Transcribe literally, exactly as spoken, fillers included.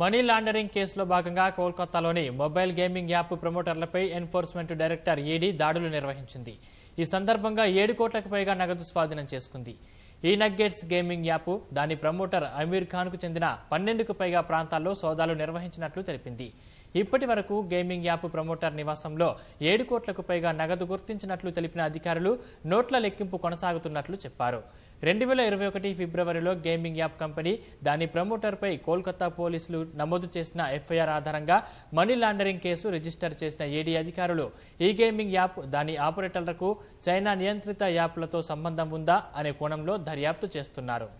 Money laundering కేసులో భాగంగా కోల్కతాలోని మొబైల్ గేమింగ్ యాప్ ప్రమోటర్లపై ఎన్ఫోర్స్మెంట్ డైరెక్టర్ ఈడీ దాడులు నిర్వహించింది. ఈ సందర్భంగా ఏడు కోట్లకు పైగా నగదు స్వాధీనం చేసుకుంది. ఈ నగ్గెట్స్ గేమింగ్ యాప్ దాని ప్రమోటర్ అమీర్ ఖాన్ కు చెందిన పన్నెండుకు పైగా ప్రాంతాల్లో సోదాలు నిర్వహించినట్లు తెలిపింది. ఇప్పటి వరకు గేమింగ్ యాప్ ప్రమోటర్ నివాసంలో ఏడు కోట్లకు పైగా నగదు గుర్తించినట్లు తెలిపిన అధికారులు నోట్ల లెక్కింపు కొనసాగుతున్నట్లు చెప్పారు. రెండు వేల ఇరవై ఒకటి ఫిబ్రవరిలో గేమింగ్ యాప్ కంపెనీ దాని ప్రమోటర్పై కోల్కతా పోలీసులు నమోదు చేసిన ఎఫ్ఐఆర్ ఆధారంగా మనీ లాండరింగ్ కేసు రిజిస్టర్ చేసిన ఏడీ అధికారులు ఈ గేమింగ్ యాప్ దాని ఆపరేటర్లకు చైనా నియంత్రిత యాప్లతో సంబంధం ఉందా అనే కోణంలో దర్యాప్తు చేస్తున్నారు.